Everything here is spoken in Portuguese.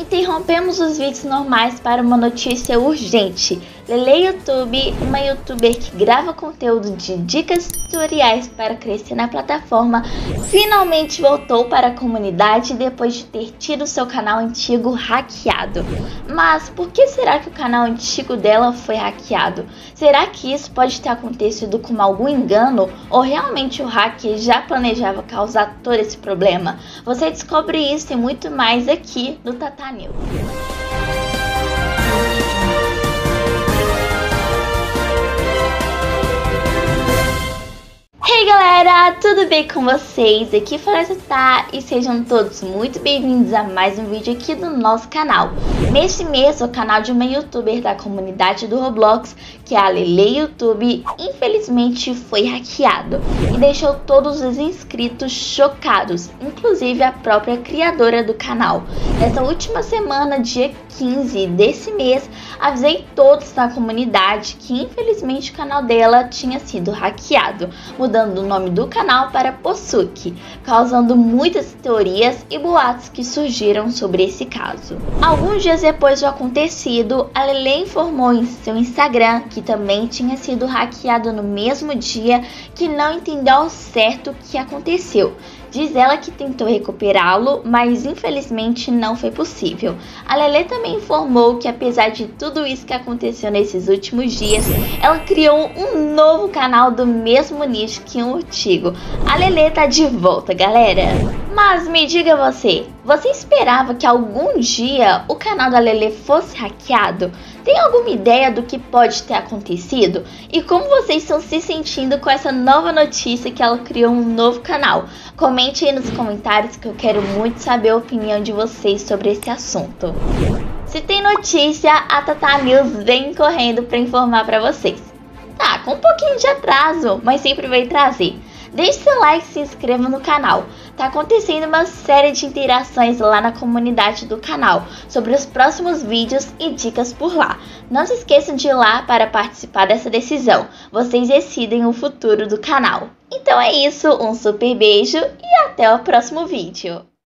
Interrompemos os vídeos normais para uma notícia urgente. Lelle YouTube, uma youtuber que grava conteúdo de dicas e tutoriais para crescer na plataforma, finalmente voltou para a comunidade depois de ter tido seu canal antigo hackeado. Mas por que será que o canal antigo dela foi hackeado? Será que isso pode ter acontecido como algum engano? Ou realmente o hacker já planejava causar todo esse problema? Você descobre isso e muito mais aqui no Tata News. Hey galera, tudo bem com vocês? Aqui fala Tata e sejam todos muito bem-vindos a mais um vídeo aqui do nosso canal. Neste mês, o canal de uma youtuber da comunidade do Roblox, que é a Lelle YouTube, infelizmente foi hackeado e deixou todos os inscritos chocados, inclusive a própria criadora do canal. Nessa última semana, dia 15 desse mês, avisei todos na comunidade que infelizmente o canal dela tinha sido hackeado, mudando o nome do canal para Posuk, causando muitas teorias e boatos que surgiram sobre esse caso. Alguns dias depois do acontecido, a Lelle informou em seu Instagram que também tinha sido hackeado no mesmo dia, que não entendeu ao certo o que aconteceu. Diz ela que tentou recuperá-lo, mas infelizmente não foi possível. A Lelle também informou que apesar de tudo isso que aconteceu nesses últimos dias, ela criou um novo canal do mesmo nicho que um antigo. A Lelle tá de volta, galera! Mas me diga você esperava que algum dia o canal da Lelle fosse hackeado? Tem alguma ideia do que pode ter acontecido? E como vocês estão se sentindo com essa nova notícia que ela criou um novo canal? Comente aí nos comentários que eu quero muito saber a opinião de vocês sobre esse assunto. Se tem notícia, a Tata News vem correndo para informar para vocês. Tá, com um pouquinho de atraso, mas sempre vai trazer. Deixe seu like e se inscreva no canal. Tá acontecendo uma série de interações lá na comunidade do canal sobre os próximos vídeos e dicas por lá. Não se esqueçam de ir lá para participar dessa decisão. Vocês decidem o futuro do canal. Então é isso, um super beijo e até o próximo vídeo.